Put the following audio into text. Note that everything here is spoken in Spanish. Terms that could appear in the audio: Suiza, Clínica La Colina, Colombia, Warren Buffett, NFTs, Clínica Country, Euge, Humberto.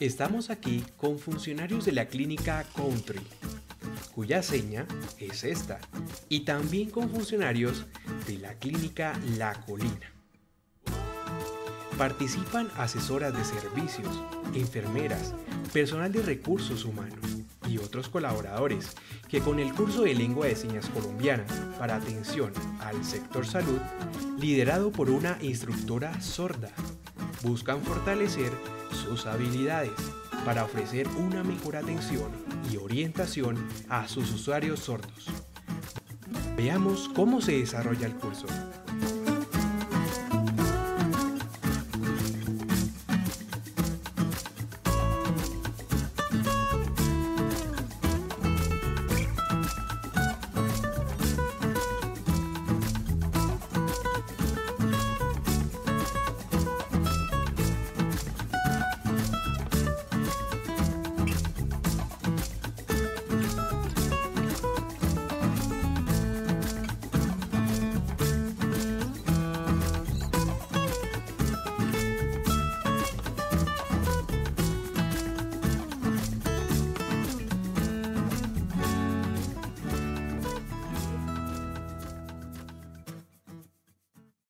Estamos aquí con funcionarios de la Clínica Country, cuya seña es esta, y también con funcionarios de la Clínica La Colina. Participan asesoras de servicios, enfermeras, personal de recursos humanos y otros colaboradores que con el curso de lengua de señas colombiana para atención al sector salud, liderado por una instructora sorda, buscan fortalecer sus habilidades para ofrecer una mejor atención y orientación a sus usuarios sordos. Veamos cómo se desarrolla el curso.